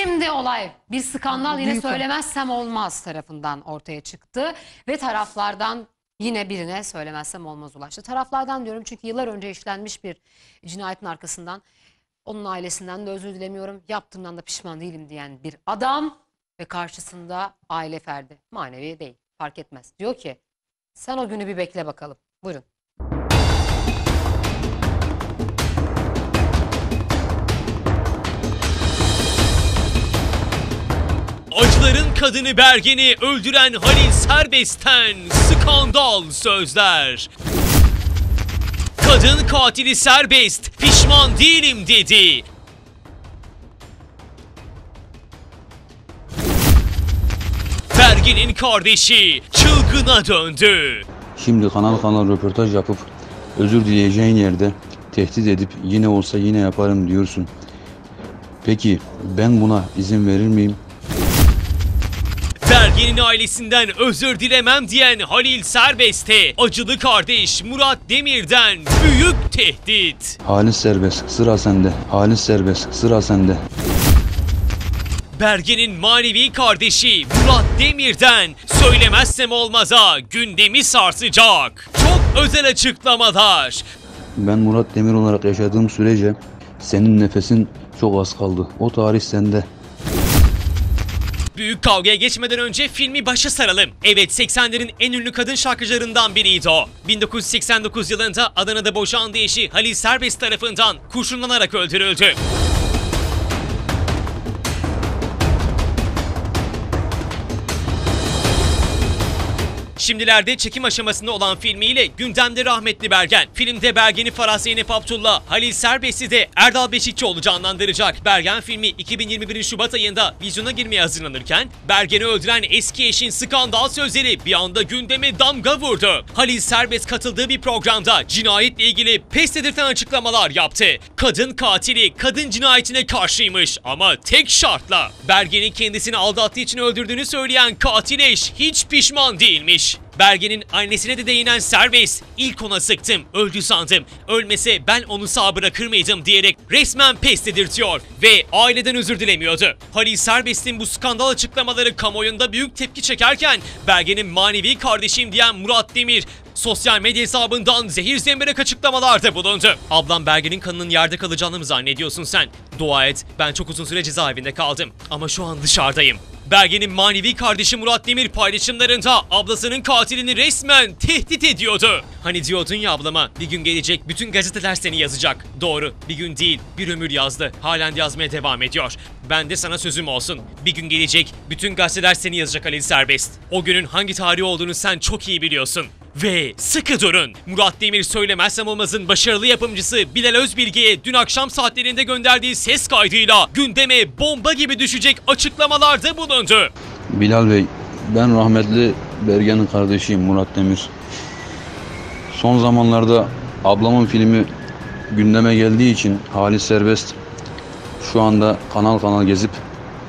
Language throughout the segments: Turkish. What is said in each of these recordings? Şimdi olay, bir skandal yine Söylemezsem Olmaz tarafından ortaya çıktı ve taraflardan yine birine Söylemezsem Olmaz ulaştı. Taraflardan diyorum çünkü yıllar önce işlenmiş bir cinayetin arkasından, onun ailesinden de özür dilemiyorum, yaptığımdan da pişman değilim diyen bir adam ve karşısında aile ferdi, manevi değil, fark etmez. Diyor ki sen o günü bir bekle bakalım. Buyurun. Acıların kadını Bergen'i öldüren Halis Serbest'ten skandal sözler. Kadın katili Serbest pişman değilim dedi. Bergen'in kardeşi çılgına döndü. Şimdi kanal kanal röportaj yapıp özür dileyeceğin yerde tehdit edip yine olsa yine yaparım diyorsun. Peki ben buna izin verir miyim? Bergen'in ailesinden özür dilemem diyen Halis Serbest'e acılı kardeş Murat Demir'den büyük tehdit. Halis Serbest, sıra sende. Halis Serbest, sıra sende. Bergen'in manevi kardeşi Murat Demir'den Söylemezsem Olmaz'a gündemi sarsacak çok özel açıklamalar. Ben Murat Demir olarak yaşadığım sürece senin nefesin çok az kaldı. O tarih sende. Büyük kavgaya geçmeden önce filmi başa saralım. Evet, 80'lerin en ünlü kadın şarkıcılarından biriydi o. 1989 yılında Adana'da boşandığı eşi Halis Serbest tarafından kurşunlanarak öldürüldü. Şimdilerde çekim aşamasında olan filmiyle gündemde rahmetli Bergen. Filmde Bergen'i Farah Zeynep Abdullah, Halis Serbest'i de Erdal Beşikçoğlu canlandıracak. Bergen filmi 2021 Şubat ayında vizyona girmeye hazırlanırken Bergen'i öldüren eski eşin skandal sözleri bir anda gündeme damga vurdu. Halis Serbest katıldığı bir programda cinayetle ilgili pes dedirten açıklamalar yaptı. Kadın katili kadın cinayetine karşıymış ama tek şartla Bergen'in kendisini aldattığı için öldürdüğünü söyleyen katil eş hiç pişman değilmiş. Bergen'in annesine de değinen Serbest, ilk ona sıktım, öldü sandım, ölmese ben onu sağ bırakır mıydım diyerek resmen pes dedirtiyor ve aileden özür dilemiyordu. Halis Serbest'in bu skandal açıklamaları kamuoyunda büyük tepki çekerken Bergen'in manevi kardeşim diyen Murat Demir sosyal medya hesabından zehir zemberek açıklamalarda bulundu. Ablam Bergen'in kanının yerde kalacağını mı zannediyorsun sen? Dua et, ben çok uzun süre cezaevinde kaldım ama şu an dışarıdayım. Bergen'in manevi kardeşi Murat Demir paylaşımlarında ablasının katilini resmen tehdit ediyordu. Hani diyordun ya ablama, bir gün gelecek bütün gazeteler seni yazacak. Doğru, bir gün değil bir ömür yazdı, halen yazmaya devam ediyor. Ben de sana sözüm olsun, bir gün gelecek bütün gazeteler seni yazacak Halis Serbest. O günün hangi tarihi olduğunu sen çok iyi biliyorsun. Ve sıkı durun. Murat Demir Söylemezsem Olmaz'ın başarılı yapımcısı Bilal Özbilge'ye dün akşam saatlerinde gönderdiği ses kaydıyla gündeme bomba gibi düşecek açıklamalarda bulundu. Bilal Bey, ben rahmetli Bergen'in kardeşiyim Murat Demir. Son zamanlarda ablamın filmi gündeme geldiği için Halis Serbest şu anda kanal kanal gezip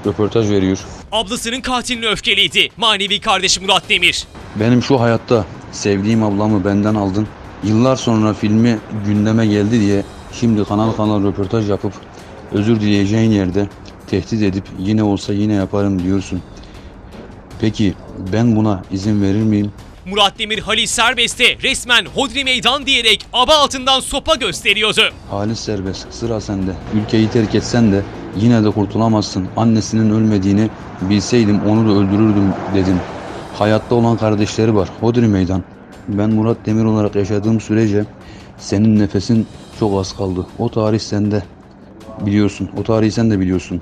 röportaj veriyor. Ablasının katiline öfkeliydi manevi kardeşi Murat Demir. Benim şu hayatta sevdiğim ablamı benden aldın. Yıllar sonra filmi gündeme geldi diye şimdi kanal kanal röportaj yapıp özür dileyeceğin yerde tehdit edip yine olsa yine yaparım diyorsun. Peki ben buna izin verir miyim? Murat Demir Halis Serbest'e resmen hodri meydan diyerek aba altından sopa gösteriyordu. Halis Serbest, sıra sende. Ülkeyi terk etsen de yine de kurtulamazsın. Annesinin ölmediğini bilseydim onu da öldürürdüm dedim. Hayatta olan kardeşleri var. Hodri meydan. Ben Murat Demir olarak yaşadığım sürece senin nefesin çok az kaldı. O tarih sende biliyorsun. O tarihi sen de biliyorsun.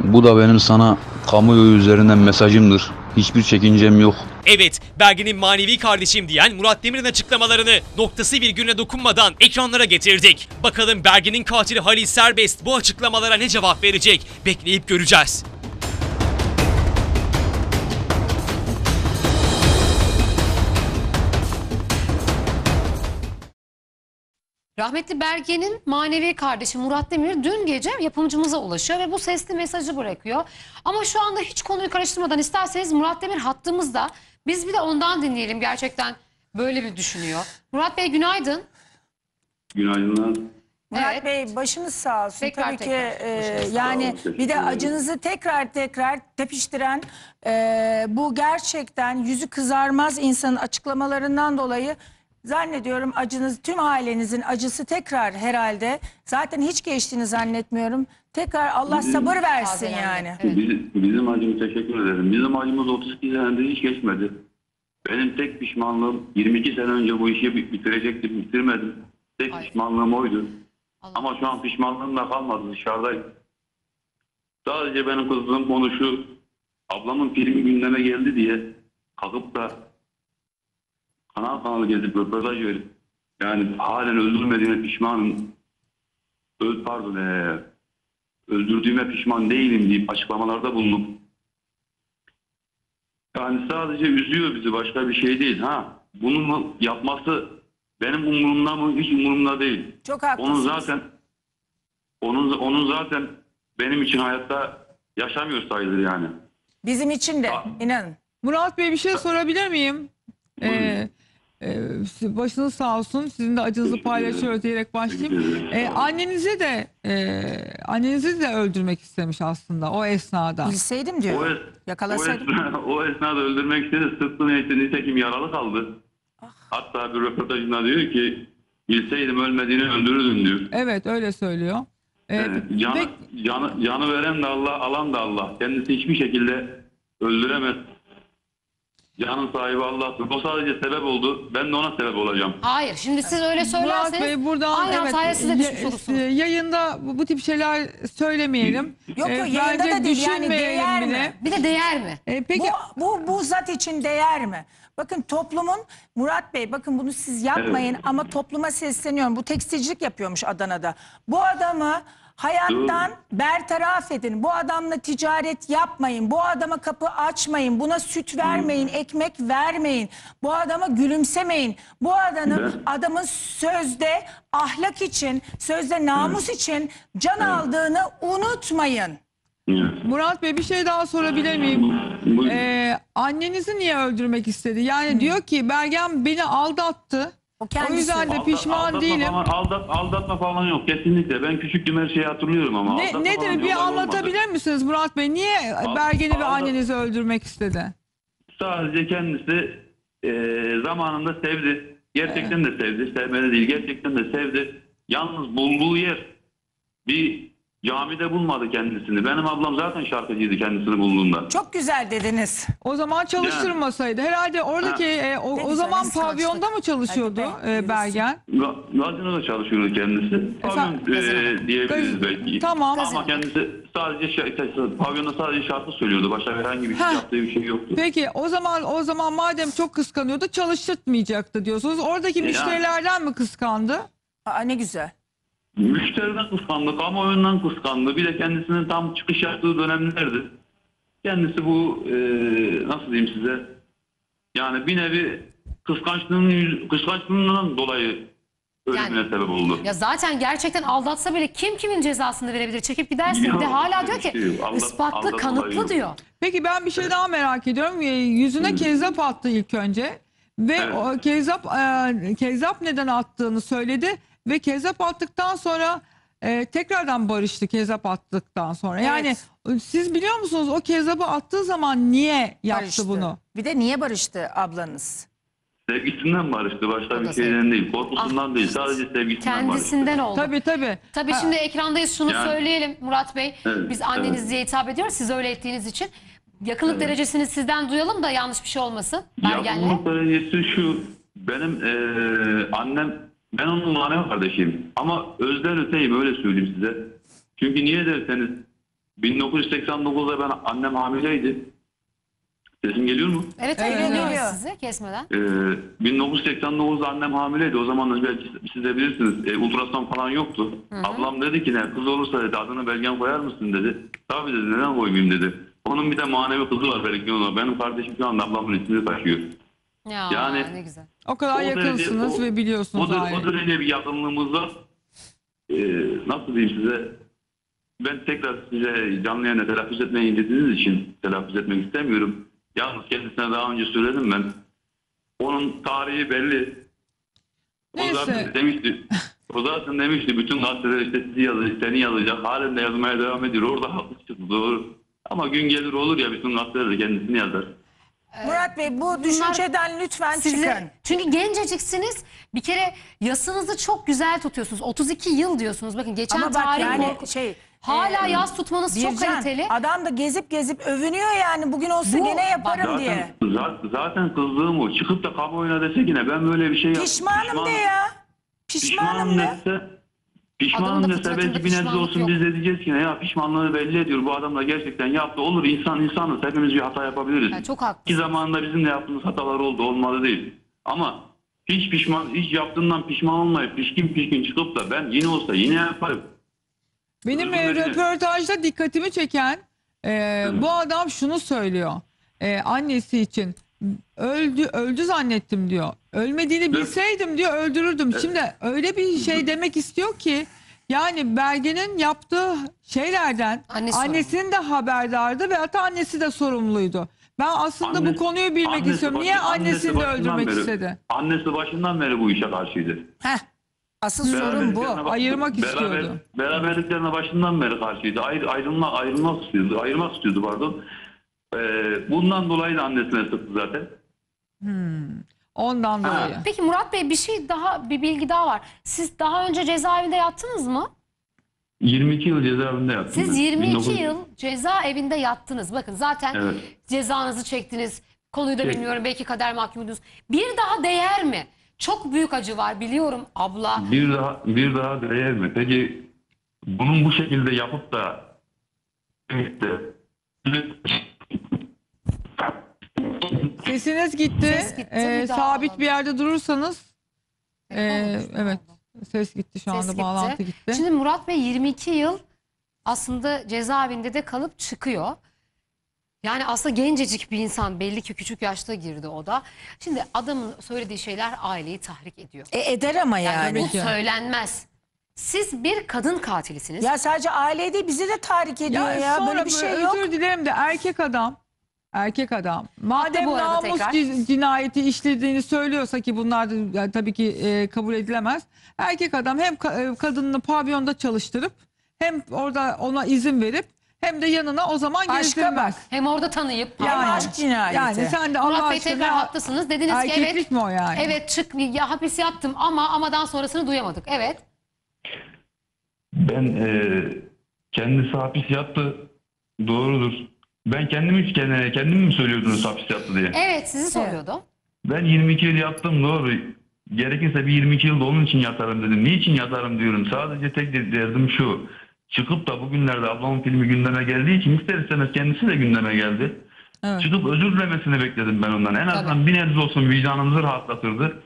Bu da benim sana kamuoyu üzerinden mesajımdır. Hiçbir çekincem yok. Evet, Bergen'in manevi kardeşim diyen Murat Demir'in açıklamalarını noktası virgülüne dokunmadan ekranlara getirdik. Bakalım Bergen'in katili Halis Serbest bu açıklamalara ne cevap verecek? Bekleyip göreceğiz. Rahmetli Bergen'in manevi kardeşi Murat Demir dün gece yapımcımıza ulaşıyor ve bu sesli mesajı bırakıyor. Ama şu anda hiç konuyu karıştırmadan isterseniz Murat Demir hattımızda, biz bir de ondan dinleyelim, gerçekten böyle bir düşünüyor. Murat Bey günaydın. Günaydınlar. Murat Bey, başınız sağ olsun. Tabii ki yani bir de acınızı tekrar tepiştiren bu gerçekten yüzü kızarmaz insanın açıklamalarından dolayı zannediyorum acınız, tüm ailenizin acısı tekrar herhalde zaten hiç geçtiğini zannetmiyorum. Tekrar Allah sabır versin yani. Evet. Bizim acımız, teşekkür ederim. Bizim acımız 32 senedir hiç geçmedi. Benim tek pişmanlığım 22 sene önce bu işi bitirecektim, bitirmedim. Tek pişmanlığım oydu. Allah. Ama şu an pişmanlığımla kalmadı, dışarıdayım. Sadece benim kızdığım konu şu, ablamın filmi gündeme geldi diye kalkıp da kanal kanalı gezip röportaj verip yani halen öldürmediğime pişmanım, öldürdüğüme pişman değilim deyip açıklamalarda bulunup yani sadece üzüyor bizi, başka bir şey değil. Ha, bunu yapması benim umurumda mı? Hiç umurumda değil. Çok haklısınız. Onun zaten benim için hayatta yaşamıyor sayılır yani. Bizim için de inanın. Murat Bey, bir şey sorabilir miyim? Başınız sağ olsun. Sizin de acınızı paylaşıyor diyerek başlayayım. Annenizi de öldürmek istemiş aslında o esnada. Bilseydim diyor. Yakalasaydım. O esnada öldürmek istedi. Sırtını etti. Nitekim yaralı kaldı. Hatta bir röportajında diyor ki bilseydim ölmediğini öldürürdüm diyor. Evet, öyle söylüyor. Canı veren de Allah, alan da Allah. Kendisi hiçbir şekilde öldüremez. Canın sahibi Allah'tır. O sadece sebep oldu. Ben de ona sebep olacağım. Hayır. Şimdi siz öyle söylerseniz Murat Bey, buradan, aynen sayesinde düşmüş olursunuz. Yayında bu tip şeyler söylemeyelim. Yok yayında da değil. Yani değer mi? Bir de değer mi? Peki. Bu zat için değer mi? Bakın toplumun, Murat Bey bakın bunu siz yapmayın ama topluma sesleniyorum. Bu tekstilcilik yapıyormuş Adana'da. Bu adamı hayattan bertaraf edin. Bu adamla ticaret yapmayın. Bu adama kapı açmayın. Buna süt vermeyin. Ekmek vermeyin. Bu adama gülümsemeyin. Bu adamın sözde ahlak için, sözde namus için can aldığını unutmayın. Murat Bey, bir şey daha sorabilir miyim? Annenizi niye öldürmek istedi? Yani diyor ki Bergen beni aldattı. O yüzden de pişman değilim. Aldatma falan yok kesinlikle. Ben küçüklüğüm, her şeyi hatırlıyorum ama. Nedir bir anlatabilir misiniz Murat Bey? Niye Bergen'i ve annenizi öldürmek istedi? Sadece kendisi zamanında sevdi. Gerçekten de sevdi. Sevmedi değil. Gerçekten de sevdi. Yalnız bulduğu yer bir camide bulmadı kendisini. Benim ablam zaten şarkıcıydı kendisini bulduğunda. Çok güzel dediniz. O zaman çalıştırmasaydı. Herhalde oradaki o zaman pavyonda mı çalışıyordu Bergen? Gazino'da çalışıyordu kendisi. Pavyon diyebiliriz belki. Tamam. Ama kendisi sadece pavyonda sadece şarkı söylüyordu. Başka herhangi bir şey yaptığı bir şey yoktu. Peki o zaman madem çok kıskanıyordu, çalıştırmayacaktı diyorsunuz. Oradaki müşterilerden mi kıskandı? Ne güzel. Müşteriden kıskandı, kamuoyundan kıskandı. Bir de kendisinin tam çıkış yaptığı dönemlerdi. Kendisi bu, nasıl diyeyim size, yani bir nevi kıskançlığından dolayı ölümüne sebep oldu. Ya zaten gerçekten aldatsa bile kim kimin cezasını verebilir? Çekip gidersin. Bir de hala diyor ki ispatlı, kanıtlı diyor. Peki ben bir şey daha merak ediyorum. Yüzüne kezzap attı ilk önce. Ve o kezzap neden attığını söyledi. Ve kezzap attıktan sonra tekrardan barıştı kezzap attıktan sonra. Yani siz biliyor musunuz o kezzabı attığı zaman niye yaptı bunu? Bir de niye barıştı ablanız? Sevgisinden barıştı. Başka bir şeyden değil. Korkusundan değil. Sadece sevgisinden kendisinden barıştı. Oldu. Tabii şimdi ekrandayız, şunu söyleyelim Murat Bey. Biz anneniz diye hitap ediyoruz. Siz öyle ettiğiniz için. Yakınlık derecesini sizden duyalım da yanlış bir şey olmasın. Yakınlık derecesi şu. Benim annem, ben onun manevi kardeşiyim. Ama özden öteyim, öyle söyleyeyim size. Çünkü niye derseniz 1989'da ben, annem hamileydi. Sesim geliyor mu? Evet, geliyor size kesmeden. 1989'da annem hamileydi. O zaman belki siz de bilirsiniz. Ultrason falan yoktu. Ablam dedi ki ne, kız olursa dedi adını Bergen koyar mısın dedi. Tabii dedi, neden koymayayım dedi. Onun bir de manevi kızı var Bergen'e. Benim kardeşim şu anda ablamın ismini taşıyor. Ya, yani ne güzel. O kadar yakınsınız ve biliyorsunuz. O derece bir yakınlığımızda nasıl diyeyim size, ben tekrar size canlı yayına telaffuz etmeyi dediğiniz için telaffuz etmek istemiyorum. Yalnız kendisine daha önce söyledim ben. Onun tarihi belli. Neyse. O zaten demişti. O zaten demişti bütün gazeteler işte sizi yazacak, seni yazacak. Halen de yazmaya devam ediyor. Orada haklı çıktı, doğru. Ama gün gelir olur ya bütün gazeteler de kendisini yazar. Murat Bey, bu bunlar düşünceden lütfen çıkın. Çünkü genceciksiniz. Bir kere yasınızı çok güzel tutuyorsunuz. 32 yıl diyorsunuz. Bakın geçen tarih yani hala yaz tutmanız çok kaliteli. Adam da gezip gezip övünüyor yani. Bugün olsa gene yaparım zaten, diye. Zaten kızdığım o. Çıkıp da kamuoyuna dese yine ben böyle bir şey yaptım. Pişmanım de ya. Pişmanım de. Pişmanım dese belki bir nebze olsun yok. Biz de diyeceğiz ki ya pişmanlığı belli ediyor. Bu adamla gerçekten yaptı. Olur, insanız. Hepimiz bir hata yapabiliriz. Yani çok haklı. Ki zamanında bizim de yaptığımız hatalar oldu. Olmadı değil. Ama hiç yaptığından pişman olmayıp pişkin çıkıp da ben yine olsa yine yaparım. Benim röportajda dikkatimi çeken bu adam şunu söylüyor. Annesi için öldü zannettim diyor. Ölmediğini bilseydim diyor öldürürdüm. Evet. Şimdi öyle bir şey demek istiyor ki yani Bergen'in yaptığı şeylerden annesinin de haberdardı ve hatta annesi de sorumluydu. Ben aslında bu konuyu bilmek istiyorum. Niye annesini de öldürmek istedi? Annesi başından beri bu işe karşıydı. Heh. Asıl sorun bu. Ayırmak istiyordu. Beraberliklerine başından beri karşıydı. Ayırmak istiyordu pardon. Bundan dolayı da annesine sıktı zaten. Ondan dolayı. Peki Murat Bey, bir bilgi daha var. Siz daha önce cezaevinde yattınız mı? 22 yıl cezaevinde yattım. Siz 22 yıl cezaevinde yattınız. Bakın zaten cezanızı çektiniz. Konuyu da bilmiyorum. Belki kader mahkumudunuz. Bir daha değer mi? Çok büyük acı var biliyorum abla. Bir daha değer mi? Peki bunun bu şekilde yapıp da sesiniz gitti. Ses gitti sabit bir yerde durursanız evet ses gitti şu anda, bağlantı gitti. Şimdi Murat Bey 22 yıl aslında cezaevinde de kalıp çıkıyor. Yani aslında gencecik bir insan, belli ki küçük yaşta girdi o da. Şimdi adamın söylediği şeyler aileyi tahrik ediyor. Eder ama yani. Bu söylenmez. Siz bir kadın katilisiniz. Ya sadece aileyi değil bizi de tahrik ediyor ya. Böyle bir şey yok. Özür dilerim de erkek adam. Madem namus cinayeti işlediğini söylüyorsa ki bunlar da yani tabii ki kabul edilemez. Erkek adam hem kadınını pavyonda çalıştırıp hem orada ona izin verip hem de yanına o zaman geliştirmez. Hem orada tanıyıp. Yani aşk cinayeti. Yani sen de Allah aşkına. Tekrar haklısınız. Dediniz ki evet. Erkeklik mi o yani? Evet, hapis yattım ama amadan sonrasını duyamadık. Evet. Ben kendisi hapis yattı. Doğrudur. Ben kendimi mi söylüyordunuz hapis yattı diye? Evet, sizi soruyordum. Ben 22 yıl yattım, doğru. Gerekirse bir 22 yıl da onun için yatarım dedim. Niçin yatarım diyorum. Sadece tek derdim şu. Çıkıp da bugünlerde ablamın filmi gündeme geldiği için ister istemez kendisi de gündeme geldi. Evet. Çıkıp özür dilemesini bekledim ben ondan. En azından bir nebze olsun vicdanımızı rahatlatırdı.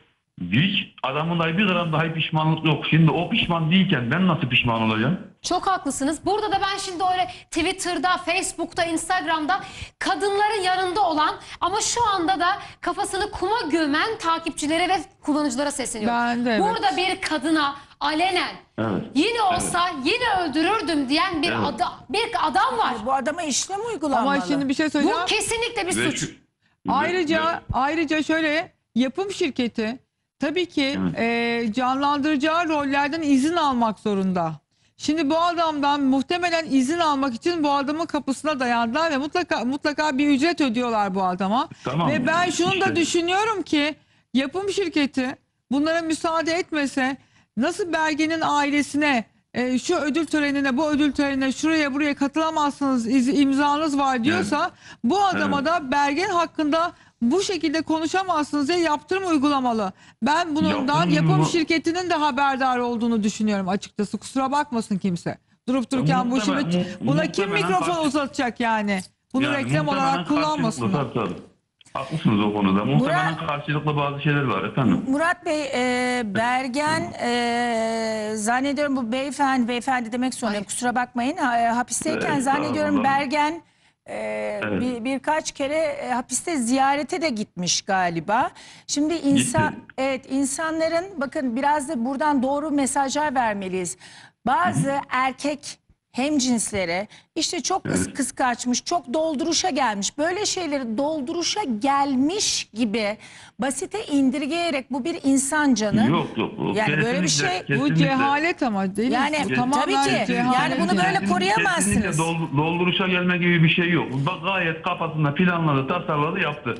Hiç adamın da bir gram daha pişmanlık yok. Şimdi o pişman değilken ben nasıl pişman olacağım? Çok haklısınız. Burada da ben şimdi öyle Twitter'da, Facebook'ta, Instagram'da kadınların yanında olan ama şu anda da kafasını kuma gömen takipçilere ve kullanıcılara sesleniyorum. Ben de, burada bir kadına alenen yine olsa yine öldürürdüm diyen bir adam var. Bu adama işlem uygulanmalı. Ama şimdi bir şey söyleyeceğim. Bu kesinlikle bir suç. Ayrıca şöyle, yapım şirketi tabii ki canlandıracağı rollerden izin almak zorunda. Şimdi bu adamdan muhtemelen izin almak için bu adamın kapısına dayandılar ve mutlaka bir ücret ödüyorlar bu adama. Tamam. Ve ben şunu da düşünüyorum ki yapım şirketi bunlara müsaade etmese nasıl Bergen'in ailesine şu ödül törenine, bu ödül törenine, şuraya buraya katılamazsınız, imzanız var diyorsa bu adama da Bergen hakkında bu şekilde konuşamazsınız diye yaptırım uygulamalı. Ben bundan yapım şirketinin de haberdar olduğunu düşünüyorum açıkçası. Kusura bakmasın kimse. Durup dururken bu şimdi buna kim mikrofon uzatacak yani? Bunu reklam olarak kullanmasınlar. Haklısınız o konuda. Muhtemelen karşılıklı bazı şeyler var efendim. Murat Bey, Bergen zannediyorum bu beyefendi demek zorundayım. Kusura bakmayın. Hapisteyken zannediyorum Bergen birkaç kere hapiste ziyarete de gitmiş galiba. Şimdi insanların bakın biraz da buradan doğru mesajlar vermeliyiz. Bazı erkek hemcinslere, işte çok kıskançmış, çok dolduruşa gelmiş, böyle şeyleri dolduruşa gelmiş gibi basite indirgeyerek bu bir insan canı. Yok yok. Yani kesinlikle, böyle bir şey. Kesinlikle. Bu cehalet ama değil mi? Yani tabii ki. Yani bunu böyle koruyamazsınız. Dolduruşa gelme gibi bir şey yok. Gayet kafasında planladı, tasarladı, yaptı.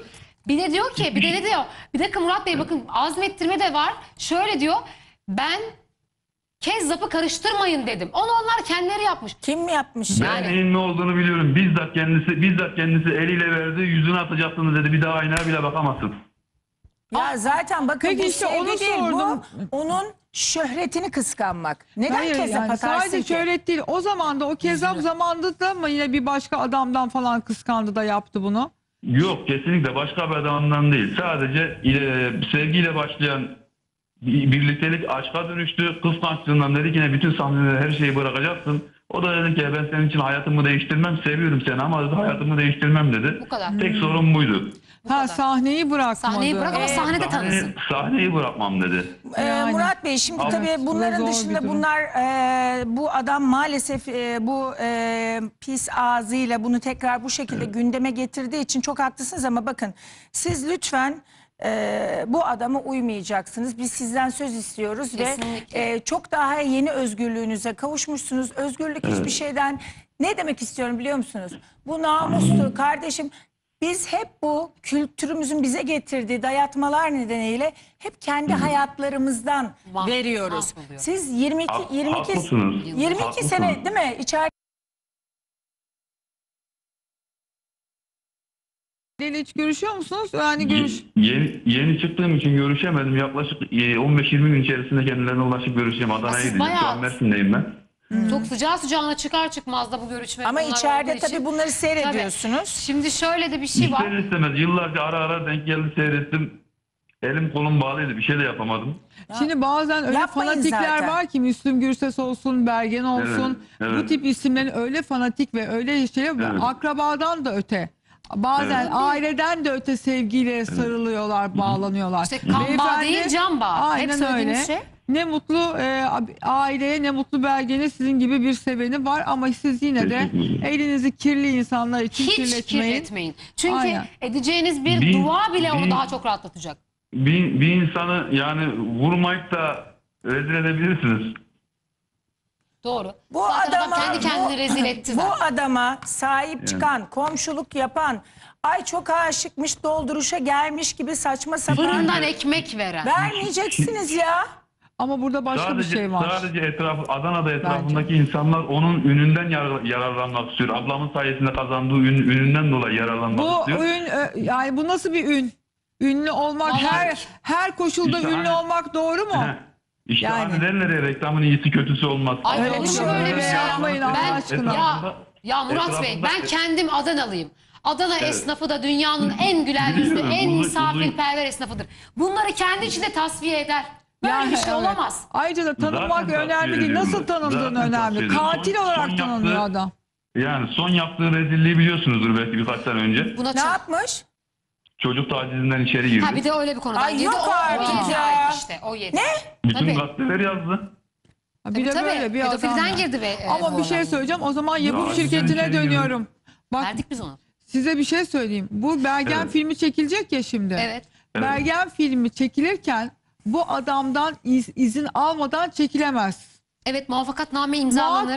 Bir de diyor ki, bir de ne diyor? Bir dakika Murat Bey, bakın azmettirme de var. Şöyle diyor, ben Kezzap'ı karıştırmayın dedim. Onu onlar kendileri yapmış. Kim yapmış? Ben neyin ne olduğunu biliyorum. Bizzat kendisi eliyle verdi, yüzüne atacaktınız dedi. Bir daha aynaya bile bakamazsın. Ya zaten bakın, peki işte onu sordum. Bu, onun şöhretini kıskanmak. Neden hayır, Kezzap yani atarsın sadece ki? Şöhret değil. O zaman da o Kezzap zamanında da mı yine bir başka adamdan falan kıskandı da yaptı bunu? Yok, kesinlikle başka bir adamdan değil. Sadece sevgiyle başlayan birliktelik aşka dönüştü. Kıskançlığından dedi ki bütün sahneleri, her şeyi bırakacaksın. O da dedi ki ben senin için hayatımı değiştirmem. Seviyorum seni ama hayatımı değiştirmem dedi. Bu kadar. Tek sorun buydu. Ha, sahneyi bırakmadı. Sahneyi bırak ama sahnede tanısın. Sahneyi bırakmam dedi. Yani. Murat Bey şimdi ama tabii bunların dışında bunlar bu adam maalesef bu pis ağzıyla bunu tekrar bu şekilde gündeme getirdiği için çok haklısınız ama bakın siz lütfen bu adama uymayacaksınız. Biz sizden söz istiyoruz. Kesinlikle. Ve çok daha yeni özgürlüğünüze kavuşmuşsunuz. Özgürlük hiçbir şeyden, ne demek istiyorum biliyor musunuz? Bu namuslu kardeşim, biz hep bu kültürümüzün bize getirdiği dayatmalar nedeniyle hep kendi hayatlarımızdan veriyoruz. Siz 22 sene değil mi içeride? Hiç görüşüyor musunuz? Yani yeni çıktığım için görüşemedim. Yaklaşık 15-20 gün içerisinde kendilerine ulaşıp görüşeceğim. Adana'ya gideceğim. Şu an Mersin'deyim ben. Çok sıcağı sıcağına çıkar çıkmaz da bu görüşme. Ama içeride tabii bunları seyrediyorsunuz. Tabii. Şimdi şöyle de bir şey var. İster istemez yıllarca ara denk geldi, seyrettim. Elim kolum bağlıydı, bir şey de yapamadım. Şimdi bazen öyle fanatikler var ki Müslüm Gürses olsun, Bergen olsun. Evet, evet. Bu tip isimlerin öyle fanatik ve öyle şeyler akrabadan da öte. Bazen aileden de öte sevgiyle sarılıyorlar, bağlanıyorlar. İşte kan bağı değil, can bağı. Hep söylediğiniz şey. Ne mutlu aileye, ne mutlu Belge'nin sizin gibi bir seveni var ama siz yine de elinizi kirli insanlar için kirletmeyin. Çünkü edeceğiniz bir dua bile onu daha çok rahatlatacak. Bir insanı yani vurmayıp da rezil edebilirsiniz. Doğru. Bu adama, kendi kendini rezil etti zaten. Bu adama sahip çıkan, komşuluk yapan, ay çok aşıkmış, dolduruşa gelmiş gibi saçma sapan. Fırından ekmek veren. Vermeyeceksiniz ya. Ama burada başka bir şey var. Sadece Adana'da etrafındaki insanlar onun ününden yararlanmak istiyor. Ablamın sayesinde kazandığı ününden dolayı yararlanmak istiyor. Bu ün, yani bu nasıl bir ün? Ünlü olmak, her koşulda işte ünlü olmak doğru mu? İşte hani derler ya, reklamın iyisi kötüsü olmaz. Ay öyle bir şey yapmayın Allah aşkına. Ya Murat Bey, ben kendim Adanalıyım. Adana esnafı da dünyanın en güler yüzlü, en misafirperver esnafıdır. Bunları kendi içinde tasfiye eder. Böyle bir şey olamaz. Ayrıca da tanınmak önemli değil. Nasıl tanındığın önemli. Katil olarak tanınıyor adam. Yani son yaptığı rezilliği biliyorsunuzdur belki birkaç sene önce. Ne yapmış? Çocuk tacizinden içeri girdi. Ha bir de öyle bir konudan girdi. Yok artık ya. İşte, o yedi. Ne? Bütün gazeteler yazdı. Bir de böyle bir adam. Girdi be, ama bir şey söyleyeceğim. O zaman yapım şirketine dönüyorum. Bak, verdik biz onu. Size bir şey söyleyeyim. Bu Bergen filmi çekilecek ya şimdi. Evet. Bergen filmi çekilirken bu adamdan izin almadan çekilemez. Evet, muvaffakatname imzalanır.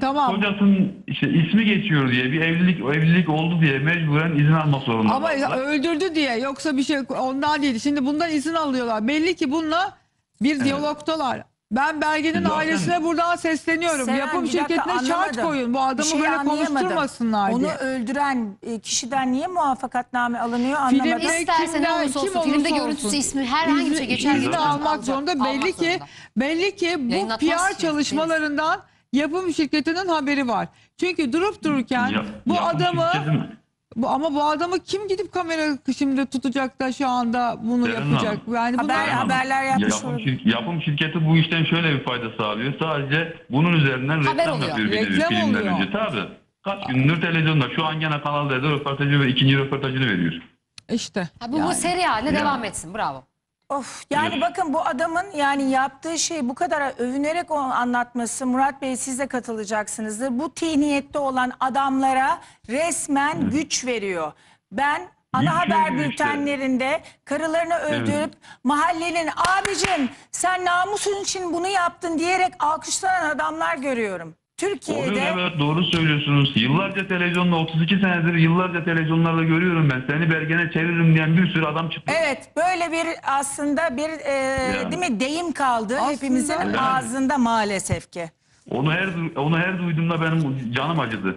Kocasının işte ismi geçiyor diye bir evlilik oldu diye mecburen izin almak zorunda. Ama öldürdü diye, yoksa bir şey ondan değil. Şimdi bundan izin alıyorlar. Belli ki bununla bir diyalogdalar. Ben Bergen'in ailesine buradan sesleniyorum. Sen yapım şirketine şart koyun. Bu adamı böyle konuşturmasınlar diye. Onu öldüren kişiden niye muvaffakatname alınıyor anlamadım. Film istersen olursa olsun. Filmde görüntüsü, ismi herhangi bir şey geçer. İzni almak zorunda. Belli ki bu PR çalışmalarından yapım şirketinin haberi var. Çünkü durup dururken bu adamı... Ama bu adamı kim gidip kamera şimdi tutacak da şu anda bunu yapacak? Yani haberler yapmış. Yapım şirketi bu işten şöyle bir fayda sağlıyor. Sadece bunun üzerinden reklam yapıyor. Filmden önce tabii. Kaç gündür televizyonda, şu an gene Kanal D'de röportajı ve ikinci röportajını veriyor. İşte. Bu seri haline devam etsin. Bravo. Of, yani bakın bu adamın yani yaptığı şeyi bu kadar övünerek anlatması, Murat Bey siz de katılacaksınızdır. Bu tihniyette olan adamlara resmen güç veriyor. Ben ana haber bültenlerinde karılarını öldürüp mahallenin abicim sen namusun için bunu yaptın diyerek alkışlanan adamlar görüyorum. Türkiye'de... Evet, doğru söylüyorsunuz. Yıllarca televizyonda, 32 senedir yıllarca televizyonlarda görüyorum ben. Seni Bergen'e çeviririm diyen bir sürü adam çıktı. Evet, böyle bir aslında bir değil mi deyim kaldı aslında, hepimizin ağzında maalesef ki. Onu her duyduğumda benim canım acıdı.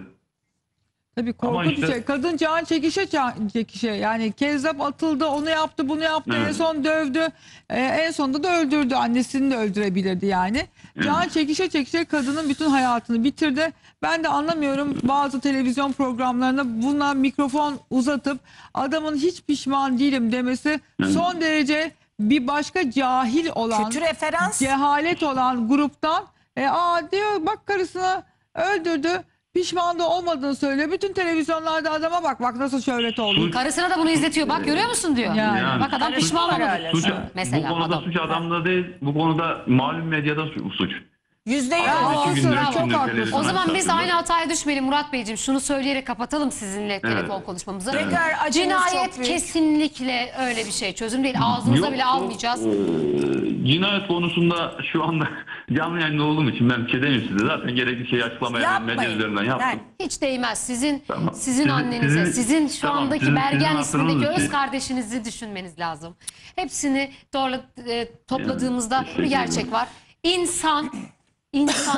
Tabii korkunç bir şey. Kadın can çekişe yani kezzap atıldı, onu yaptı, bunu yaptı, en son dövdü, en sonunda da öldürdü, annesini de öldürebilirdi yani. Can çekişe çekişe kadının bütün hayatını bitirdi. Ben de anlamıyorum bazı televizyon programlarında buna mikrofon uzatıp adamın hiç pişman değilim demesi son derece bir başka cahil olan, kötü referans, cehalet olan gruptan diyor bak karısını öldürdü. Pişman da olmadığını söylüyor. Bütün televizyonlarda adama bak nasıl şöhret oldu. Karısına da bunu izletiyor. Bak görüyor musun diyor. Yani. Bak adam pişman olmadı. Mesela bu konuda adam. Suç adamda değil. Bu konuda malum medyada suç. %100. O zaman biz aynı hataya düşmeyelim Murat Beyciğim. Şunu söyleyerek kapatalım sizinle telefon konuşmamızı. Tekrar cinayet kesinlikle öyle bir şey. Çözüm değil. Ağzımıza bile almayacağız. Cinayet konusunda şu anda canlı yayında olduğum için ben bir şey demeyeyim size. Zaten gerekli şeyi açıklamaya medya üzerinden yaptım. Yani hiç değmez. Sizin annenize, sizin şu andaki Bergen ismindeki öz kardeşinizi düşünmeniz lazım. Hepsini topladığımızda bir gerçek var. İnsan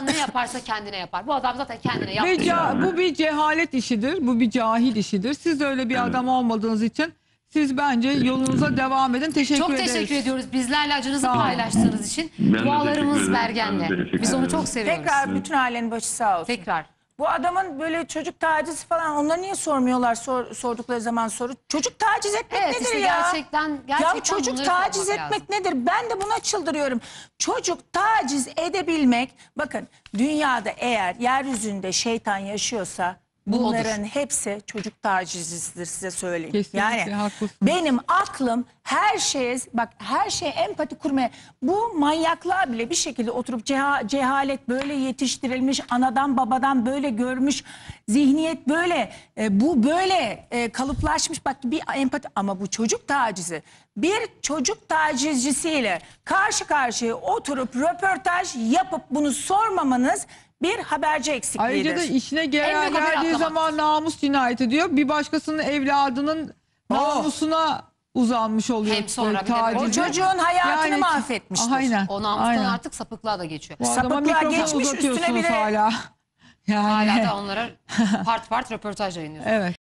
ne yaparsa kendine yapar. Bu adam zaten kendine yaptı. Bu bir cehalet işidir. Bu bir cahil işidir. Siz öyle bir adam olmadığınız için siz bence yolunuza devam edin. Çok teşekkür ediyoruz. Bizlerle acınızı paylaştığınız için. Dualarımız Bergen'le. Biz onu çok seviyoruz. Tekrar bütün ailenin başı sağ olsun. Tekrar. Bu adamın böyle çocuk tacizi falan onları niye sormuyorlar sordukları zaman soru? Çocuk taciz etmek nedir ya? Gerçekten ya çocuk taciz etmek nedir? Ben de buna çıldırıyorum. Çocuk taciz edebilmek, bakın dünyada eğer yeryüzünde şeytan yaşıyorsa bunların hepsi çocuk tacizcidir size söyleyeyim. Kesinlikle yani haklısın. Benim aklım her şeye empati kurmaya, bu manyaklığa bile bir şekilde oturup cehalet böyle yetiştirilmiş, anadan babadan böyle görmüş, zihniyet böyle bu böyle kalıplaşmış bak bir empati, ama bu çocuk tacizi, bir çocuk tacizcisiyle karşı karşıya oturup röportaj yapıp bunu sormamanız bir haberci eksikliğidir. Ayrıca da işine geldiği zaman namus cinayeti diyor. Bir başkasının evladının namusuna uzanmış oluyor. Hem sonra o çocuğun hayatını mahvetmiştir. Aynen. O namustan artık sapıklığa da geçiyor. Bu sapıklığa geçmiş üstüne bile. Hala da onlara part röportaj yayınlıyorsunuz. Evet.